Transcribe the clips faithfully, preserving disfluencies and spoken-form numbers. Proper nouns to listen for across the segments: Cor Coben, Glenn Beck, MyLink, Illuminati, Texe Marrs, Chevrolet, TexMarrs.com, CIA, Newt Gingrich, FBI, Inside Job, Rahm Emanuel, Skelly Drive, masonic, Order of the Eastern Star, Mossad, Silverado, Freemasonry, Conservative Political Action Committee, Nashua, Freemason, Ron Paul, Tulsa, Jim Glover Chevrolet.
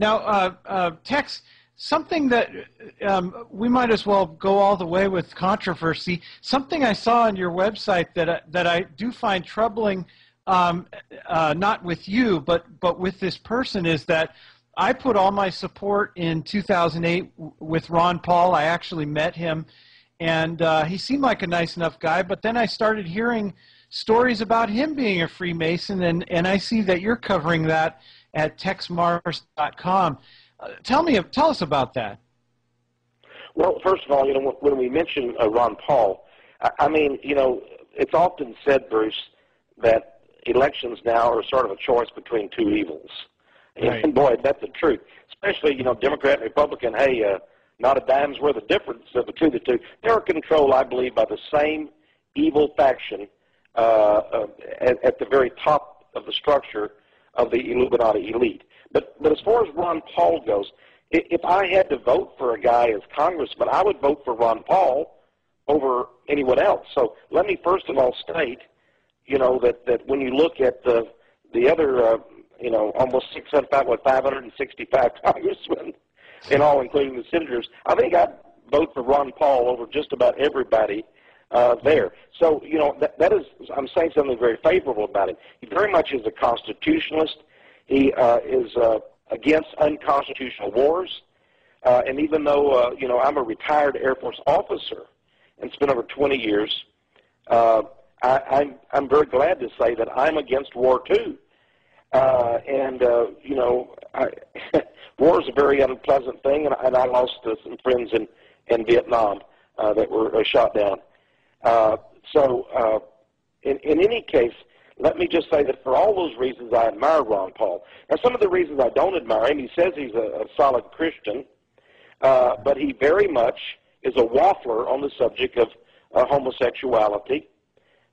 Now, uh, uh, Texe, something that um, we might as well go all the way with controversy, something I saw on your website that, uh, that I do find troubling, um, uh, not with you, but, but with this person, is that I put all my support in two thousand eight with Ron Paul. I actually met him, and uh, he seemed like a nice enough guy, but then I started hearing stories about him being a Freemason, and, and I see that you're covering that at Tex Marrs dot com. Uh, tell me, tell us about that. Well, first of all, you know, when we mention uh, Ron Paul, I, I mean, you know, it's often said, Bruce, that elections now are sort of a choice between two evils. Right. And boy, that's the truth. Especially, you know, Democrat and Republican, hey, uh, not a dime's worth of difference uh, between the two. They're controlled, I believe, by the same evil faction uh, uh, at, at the very top of the structure of the Illuminati elite. But, but as far as Ron Paul goes, if I had to vote for a guy as congressman, I would vote for Ron Paul over anyone else. So let me first of all state, you know, that, that when you look at the, the other uh, you know, almost six hundred, five hundred sixty-five congressmen, and all including the senators, I think I'd vote for Ron Paul over just about everybody uh, there. So, you know, that, that is, I'm saying something very favorable about it. He very much is a constitutionalist. He uh, is uh, against unconstitutional wars. Uh, and even though, uh, you know, I'm a retired Air Force officer and spent over twenty years, uh, I, I'm, I'm very glad to say that I'm against war, too. Uh, and, uh, you know, I, war is a very unpleasant thing, and, and I lost uh, some friends in, in Vietnam uh, that were uh, shot down. Uh, so, uh, in, in any case, let me just say that for all those reasons, I admire Ron Paul. Now, some of the reasons I don't admire him, he says he's a, a solid Christian, uh, but he very much is a waffler on the subject of uh, homosexuality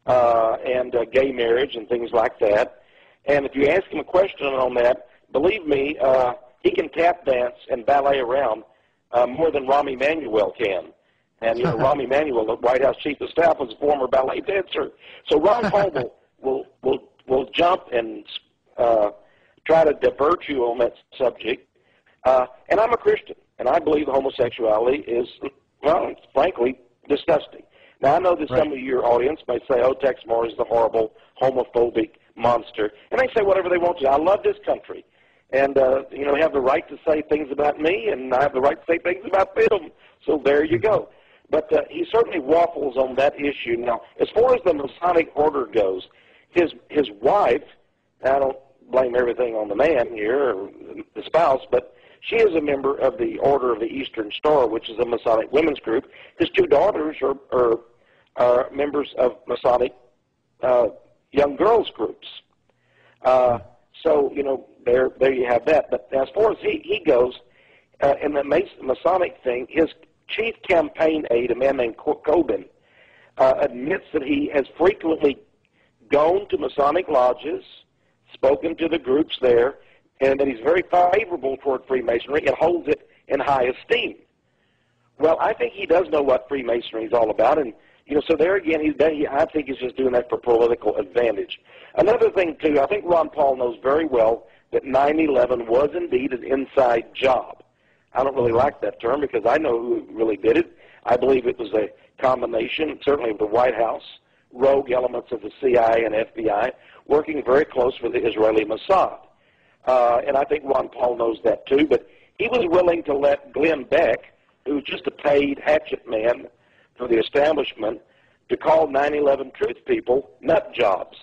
uh, and uh, gay marriage and things like that. And if you ask him a question on that, believe me, uh, he can tap dance and ballet around uh, more than Rahm Emanuel can. And you know, Rahm Emanuel, the White House Chief of Staff, was a former ballet dancer. So Ron Paul will, will, will, will jump and uh, try to divert you on that subject. Uh, and I'm a Christian, and I believe homosexuality is, well, it's frankly, disgusting. Now, I know that right. Some of your audience may say, oh, Texe Marrs is the horrible homophobic monster, and they say whatever they want to. I love this country, and uh, you know, they have the right to say things about me, and I have the right to say things about them. So there you go. But uh, he certainly waffles on that issue. Now, as far as the Masonic order goes, his his wife, I don't blame everything on the man here, or the spouse, but she is a member of the Order of the Eastern Star, which is a Masonic women's group. His two daughters are are, are members of Masonic Uh, young girls groups. Uh, so, you know, there there you have that. But as far as he, he goes, uh, in the Masonic thing, his chief campaign aide, a man named Cor Coben, uh, admits that he has frequently gone to Masonic lodges, spoken to the groups there, and that he's very favorable toward Freemasonry and holds it in high esteem. Well, I think he does know what Freemasonry is all about, and you know, so there again, he's done, he, I think he's just doing that for political advantage. Another thing, too, I think Ron Paul knows very well that nine eleven was indeed an inside job. I don't really like that term because I know who really did it. I believe it was a combination, certainly of the White House, rogue elements of the C I A and F B I, working very close with the Israeli Mossad. Uh, and I think Ron Paul knows that, too. But he was willing to let Glenn Beck, who's just a paid hatchet man for the establishment, to call nine eleven truth people nut jobs.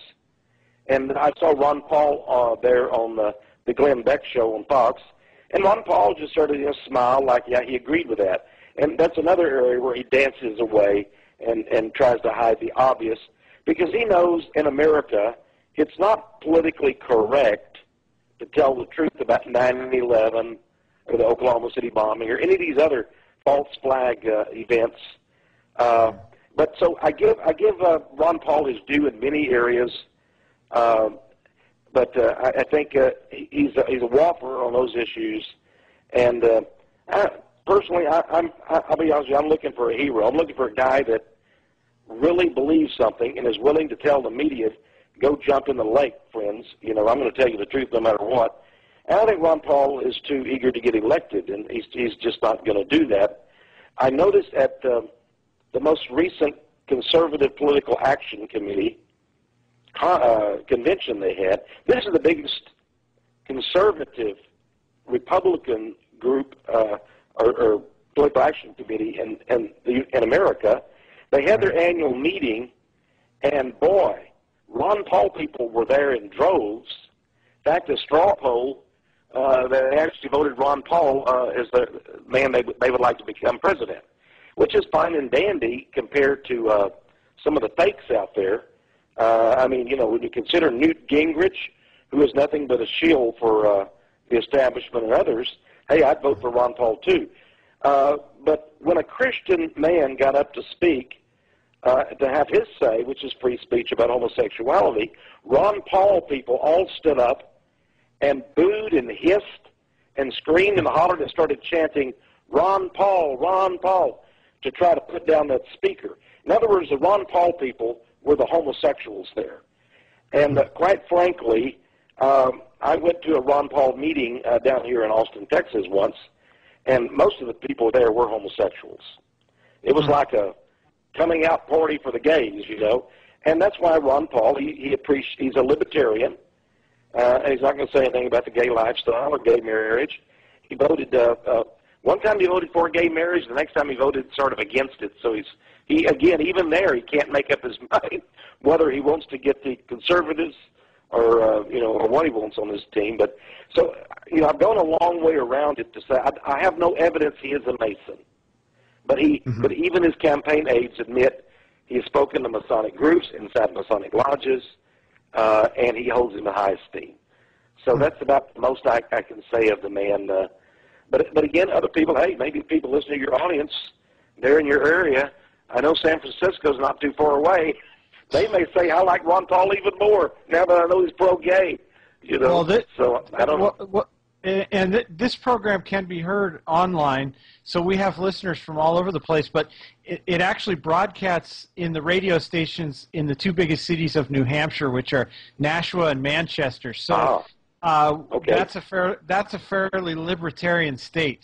And I saw Ron Paul uh, there on the, the Glenn Beck show on Fox, and Ron Paul just sort of, you know, smiled like, yeah, he agreed with that. And that's another area where he dances away and, and tries to hide the obvious, because he knows in America it's not politically correct to tell the truth about nine eleven or the Oklahoma City bombing or any of these other false flag uh, events. Uh, but so I give I give uh, Ron Paul his due in many areas, uh, but uh, I, I think uh, he's a, he's a whopper on those issues. And uh, I, personally, I, I'm I'll be honest with you, I'm looking for a hero. I'm looking for a guy that really believes something and is willing to tell the media, "Go jump in the lake, friends. You know, I'm going to tell you the truth no matter what." And I think Ron Paul is too eager to get elected, and he's, he's just not going to do that. I noticed at uh, the most recent Conservative Political Action Committee con uh, convention they had, this is the biggest conservative Republican group uh, or, or political action committee in, in, the, in America. They had their annual meeting, and boy, Ron Paul people were there in droves. In fact, a straw poll, uh, they actually voted Ron Paul uh, as the man they, they would like to become president, which is fine and dandy compared to uh, some of the fakes out there. Uh, I mean, you know, when you consider Newt Gingrich, who is nothing but a shield for uh, the establishment and others, hey, I'd vote for Ron Paul too. Uh, but when a Christian man got up to speak, Uh, to have his say, which is free speech about homosexuality, Ron Paul people all stood up and booed and hissed and screamed and hollered and started chanting, "Ron Paul, Ron Paul," to try to put down that speaker. In other words, the Ron Paul people were the homosexuals there. And uh, quite frankly, um, I went to a Ron Paul meeting uh, down here in Austin, Texas once, and most of the people there were homosexuals. It was like a coming out party for the gays, you know, and that's why Ron Paul, he, he appreciates, he's a libertarian, uh, and he's not going to say anything about the gay lifestyle or gay marriage. He voted, uh, uh, one time he voted for gay marriage, the next time he voted sort of against it, so he's, he, again, even there, he can't make up his mind whether he wants to get the conservatives or, uh, you know, or what he wants on his team, but, so, you know, I've gone a long way around it to say, I, I have no evidence he is a Mason. But he, mm-hmm. but even his campaign aides admit he has spoken to Masonic groups inside Masonic lodges, uh, and he holds him in high esteem. So mm-hmm. that's about the most I, I can say of the man. Uh, but but again, other people, hey, maybe people listening to your audience, they're in your area. I know San Francisco's not too far away. They may say, I like Ron Paul even more now that I know he's pro-gay. You know, well, that, so I don't well, know. Well, and th this program can be heard online, so we have listeners from all over the place, but it, it actually broadcasts in the radio stations in the two biggest cities of New Hampshire, which are Nashua and Manchester. So oh, uh, okay. that's, a fair, that's a fairly libertarian state.